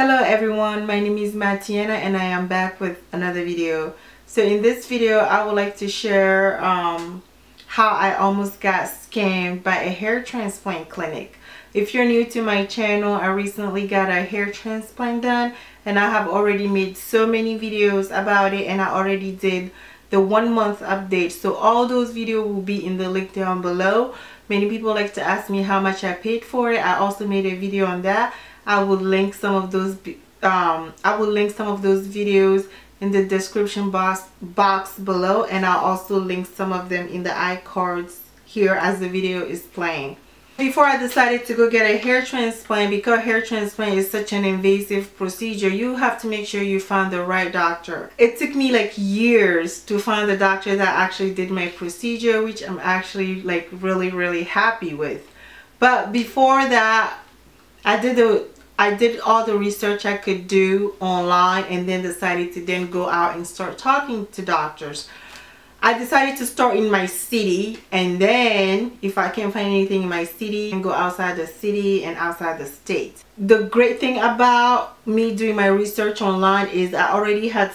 Hello everyone, my name is Mateyena and I am back with another video. So in this video I would like to share how I almost got scammed by a hair transplant clinic. If you're new to my channel, I recently got a hair transplant done and I have already made so many videos about it, and I already did the 1 month update, so all those videos will be in the link down below. Many people like to ask me how much I paid for it. I also made a video on that. I will link some of those videos in the description box below, and I'll also link some of them in the iCards here as the video is playing. Before I decided to go get a hair transplant, because hair transplant is such an invasive procedure, you have to make sure you find the right doctor. It took me like years to find the doctor that actually did my procedure, which I'm actually like really happy with. But before that, I did all the research I could do online, and then decided to then go out and start talking to doctors. I decided to start in my city, and then if I can't find anything in my city, and go outside the city and outside the state. The great thing about me doing my research online is I already had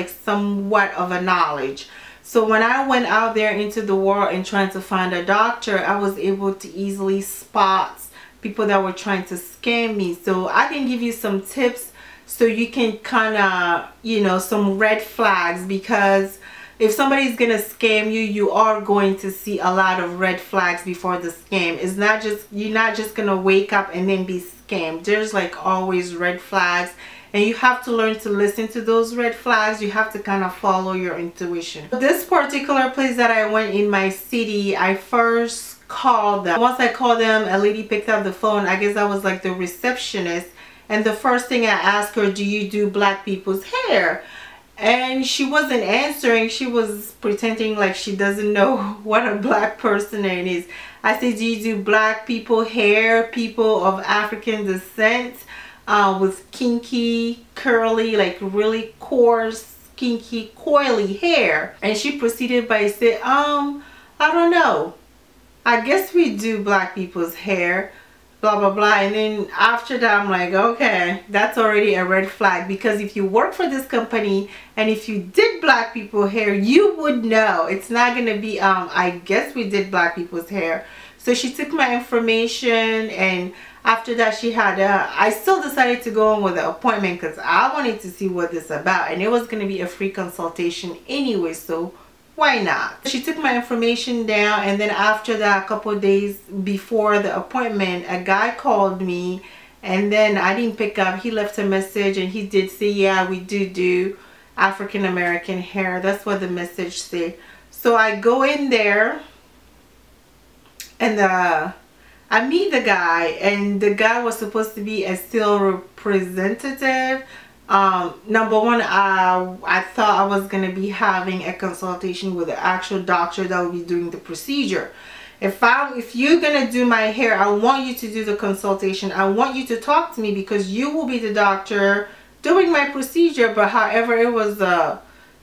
like somewhat of a knowledge. So when I went out there into the world and trying to find a doctor, I was able to easily spot people that were trying to scam me. So I can give you some tips so you can kind of, you know, some red flags, because if somebody's gonna scam you, you are going to see a lot of red flags before the scam. It's not just, you're not just gonna wake up and then be scammed. There's like always red flags, and you have to learn to listen to those red flags. You have to kind of follow your intuition. This particular place that I went in my city, I first called them. Once I called them, a lady picked up the phone. I guess I was like the receptionist, and the first thing I asked her, do you do black people's hair? And she wasn't answering. She was pretending like she doesn't know what a black person is. I said, do you do black people hair, people of African descent, with kinky, curly, like really coarse, kinky, coily hair? And she proceeded by saying, I don't know, I guess we do black people's hair, blah blah blah. And then after that I'm like, okay, that's already a red flag, because if you work for this company and if you did black people hair, you would know. It's not gonna be I guess we did black people's hair. So she took my information, and after that she had I still decided to go on with the appointment because I wanted to see what this is about, and it was gonna be a free consultation anyway, so why not? She took my information down, and then after that, a couple of days before the appointment, a guy called me, and then I didn't pick up. He left a message, and he did say, yeah, we do African American hair. That's what the message said. So I go in there, and I meet the guy, and the guy was supposed to be a sales representative. Number one, I thought I was gonna be having a consultation with the actual doctor that will be doing the procedure. If you're gonna do my hair, I want you to do the consultation. I want you to talk to me, because you will be the doctor doing my procedure. But however, it was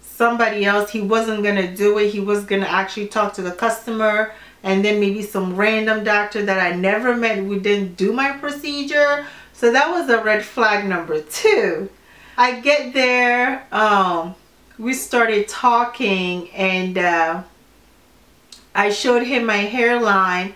somebody else. He wasn't gonna do it. He was gonna actually talk to the customer, and then maybe some random doctor that I never met would then do my procedure. So that was a red flag number two. I get there, we started talking, and I showed him my hairline.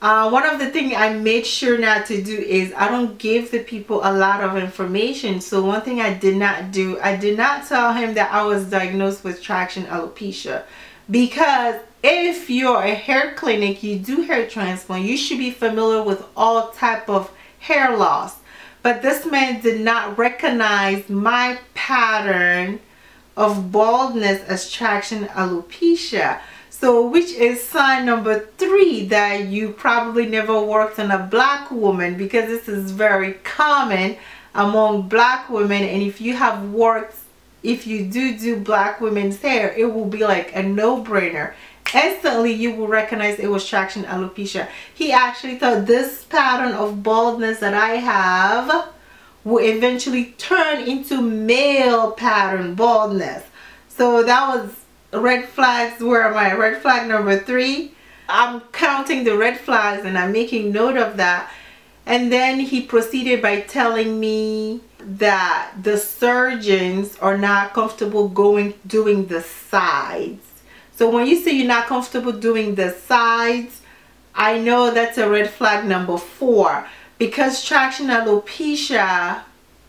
One of the things I made sure not to do is I don't give the people a lot of information. So one thing I did not do, I did not tell him that I was diagnosed with traction alopecia, because if you're a hair clinic, you do hair transplant, you should be familiar with all type of hair loss. But this man did not recognize my pattern of baldness as traction alopecia, so which is sign number three that you probably never worked on a black woman, because this is very common among black women. And if you have worked, if you do black women's hair, it will be like a no-brainer. Instantly you will recognize it was traction alopecia. He actually thought this pattern of baldness that I have will eventually turn into male pattern baldness. So that was red flags. Were my red flag number three. I'm counting the red flags and I'm making note of that. And then he proceeded by telling me that the surgeons are not comfortable doing the sides. So when you say you're not comfortable doing the sides, I know that's a red flag number 4, because traction alopecia,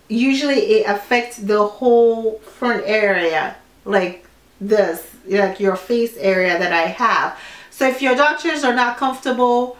usually it affects the whole front area, like this, like your face area that I have. So if your doctors are not comfortable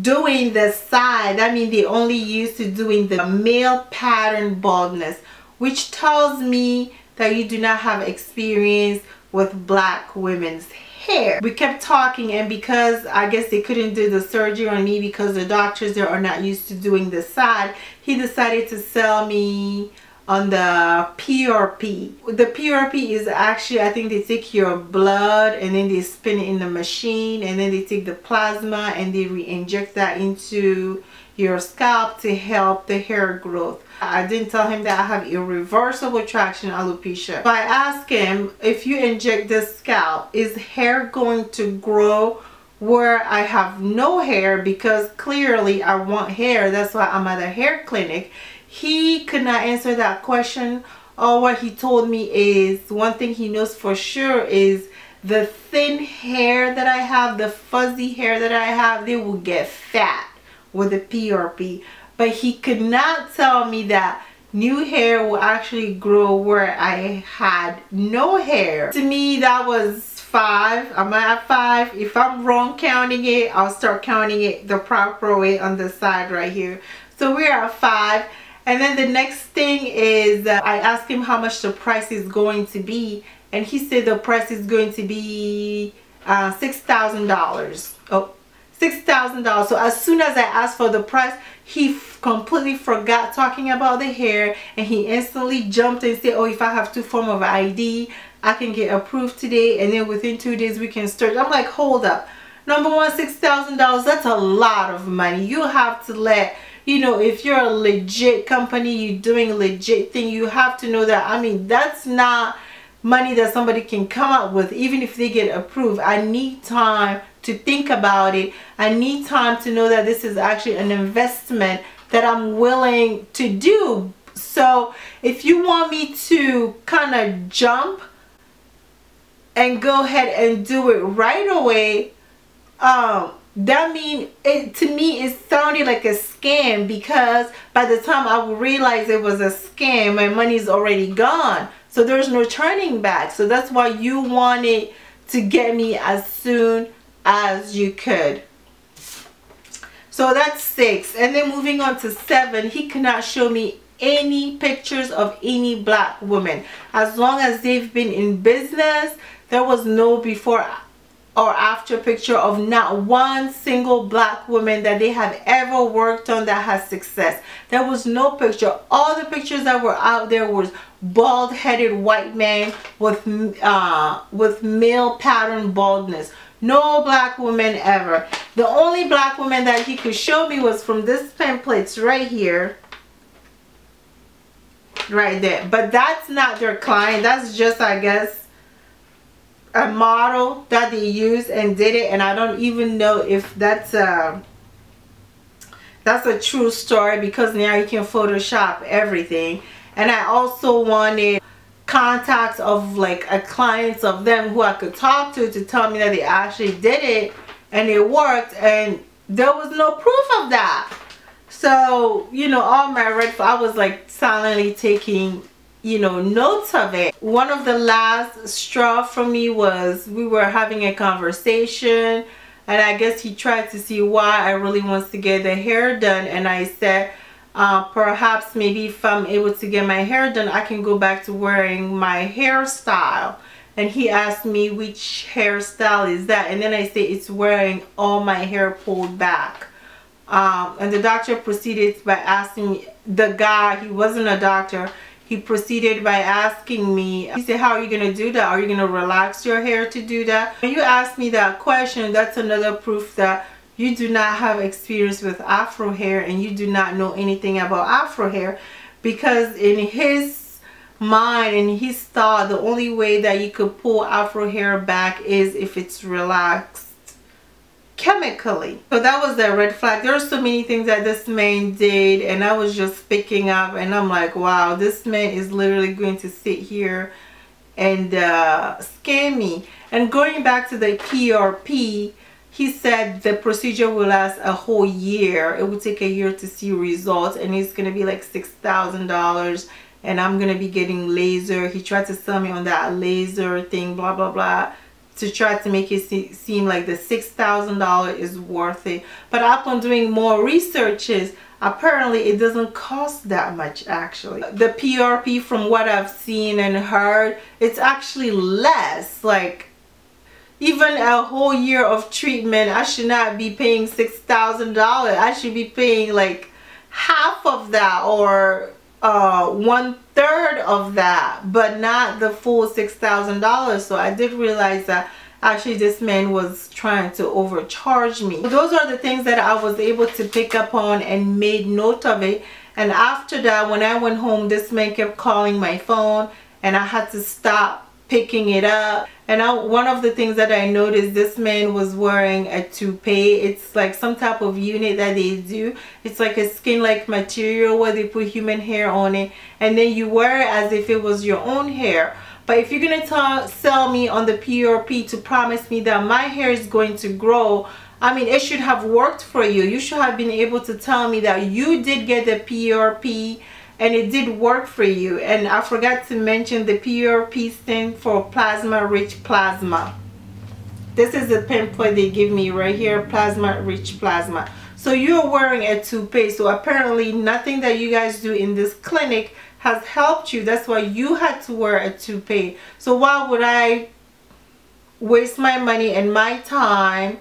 doing the side, I mean they only used to doing the male pattern baldness, which tells me that you do not have experience with black women's hair. We kept talking, and because I guess they couldn't do the surgery on me because the doctors there are not used to doing the side, he decided to sell me on the PRP. The PRP is actually, I think they take your blood and then they spin it in the machine, and then they take the plasma and they re-inject that into your scalp to help the hair growth. I didn't tell him that I have irreversible traction alopecia. So I asked him, if you inject this scalp, is hair going to grow where I have no hair? Because clearly I want hair, that's why I'm at a hair clinic. He could not answer that question. All what he told me is, one thing he knows for sure is the thin hair that I have, the fuzzy hair that I have, they will get fat with the PRP. But he could not tell me that new hair will actually grow where I had no hair. To me, that was 5. I'm at 5. If I'm wrong counting it, I'll start counting it the proper way on the side right here. So we're at 5. And then the next thing is that I asked him how much the price is going to be, and he said the price is going to be $6,000. Oh, $6,000. So as soon as I asked for the price, he completely forgot talking about the hair, and he instantly jumped and said, oh, if I have 2 forms of ID, I can get approved today, and then within 2 days we can start. I'm like, hold up. Number one, $6,000, that's a lot of money. You have to let, you know, if you're a legit company, you're doing a legit thing, you have to know that, I mean, that's not money that somebody can come up with, even if they get approved. I need time to think about it. I need time to know that this is actually an investment that I'm willing to do. So if you want me to kind of jump and go ahead and do it right away, that mean, it to me it sounded like a scam, because by the time I would realize it was a scam, my money's already gone, so there's no turning back. So that's why you wanted to get me as soon as you could. So that's 6. And then moving on to 7, he could not show me any pictures of any black woman. As long as they've been in business, there was no before or after picture of not one single black woman that they have ever worked on that has success. There was no picture. All the pictures that were out there was bald-headed white man with male pattern baldness. No black woman ever. The only black woman that he could show me was from this pamphlet right here, right there. But that's not their client. That's just, I guess, a model that they used and did it. And I don't even know if that's a true story, because now you can Photoshop everything. And I also wanted contacts of like a clients of them who I could talk to tell me that they actually did it and it worked, and there was no proof of that. So, you know, all my red, I was like silently taking, you know, notes of it. One of the last straw for me was, we were having a conversation, and I guess he tried to see why I really wants to get the hair done, and I said, perhaps maybe if I'm able to get my hair done, I can go back to wearing my hairstyle. And he asked me, which hairstyle is that? And then I say, it's wearing all my hair pulled back. And the doctor proceeded by asking the guy, he wasn't a doctor, he proceeded by asking me, he said, how are you going to do that? Are you going to relax your hair to do that? When you ask me that question, that's another proof that you do not have experience with afro hair and you do not know anything about afro hair. Because in his mind, in his thought, the only way that you could pull afro hair back is if it's relaxed chemically. So that was the red flag. There are so many things that this man did, and I was just picking up, and I'm like, wow, this man is literally going to sit here and scare me. And going back to the PRP, he said the procedure will last a whole year. It will take a year to see results, and it's going to be like $6,000, and I'm going to be getting laser. He tried to sell me on that laser thing, blah, blah, blah, to try to make it seem like the $6,000 is worth it. But upon doing more researches, apparently it doesn't cost that much actually. The PRP, from what I've seen and heard, it's actually less. Like, even a whole year of treatment, I should not be paying $6,000. I should be paying like half of that, or 1/3 of that, but not the full $6,000. So I did realize that actually this man was trying to overcharge me. Those are the things that I was able to pick up on and made note of it. And after that, when I went home, this man kept calling my phone, and I had to stop picking it up. And one of the things that I noticed, this man was wearing a toupee. It's like some type of unit that they do. It's like a skin-like material where they put human hair on it, and then you wear it as if it was your own hair. But if you're going to sell me on the PRP to promise me that my hair is going to grow, I mean, it should have worked for you. You should have been able to tell me that you did get the PRP and it did work for you. And I forgot to mention the PRP stands for plasma rich plasma. This is the pamphlet they give me right here, plasma rich plasma. So you're wearing a toupee, so apparently nothing that you guys do in this clinic has helped you. That's why you had to wear a toupee. So why would I waste my money and my time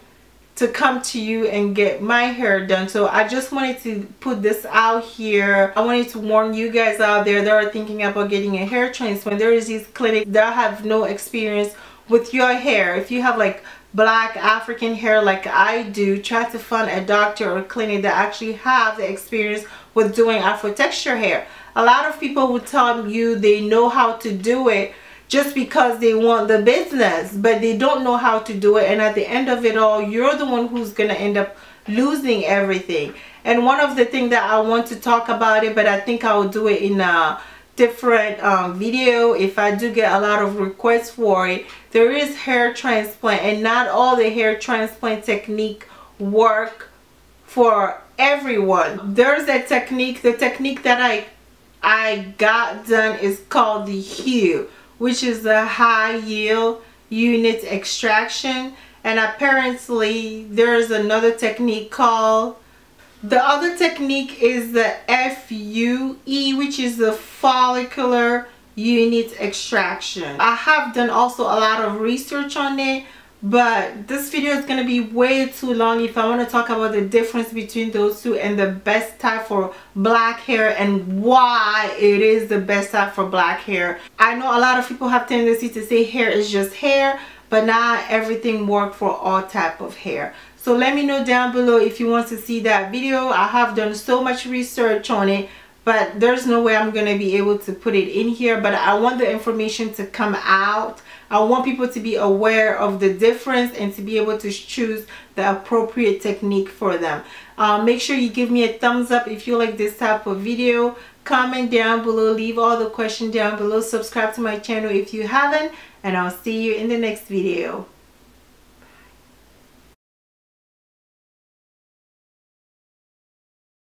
to come to you and get my hair done? So I just wanted to put this out here. I wanted to warn you guys out there that are thinking about getting a hair transplant. There is these clinics that have no experience with your hair. If you have like black African hair like I do, try to find a doctor or a clinic that actually have the experience with doing Afro texture hair. A lot of people would tell you they know how to do it just because they want the business, but they don't know how to do it. And at the end of it all, you're the one who's gonna end up losing everything. And one of the things that I want to talk about it, but I think I'll do it in a different video if I do get a lot of requests for it. There is hair transplant, and not all the hair transplant technique work for everyone. There's a technique, the technique that I got done is called the HUE, which is the high yield unit extraction. And apparently there's another technique called, the other technique is the FUE, which is the follicular unit extraction. I have done also a lot of research on it, but this video is going to be way too long if I want to talk about the difference between those two and the best type for black hair and why it is the best type for black hair. I know a lot of people have tendency to say hair is just hair, but not everything works for all type of hair. So let me know down below if you want to see that video. I have done so much research on it, but there's no way I'm going to be able to put it in here. But I want the information to come out. I want people to be aware of the difference and to be able to choose the appropriate technique for them. Make sure you give me a thumbs up if you like this type of video. Comment down below. Leave all the questions down below. Subscribe to my channel if you haven't. And I'll see you in the next video.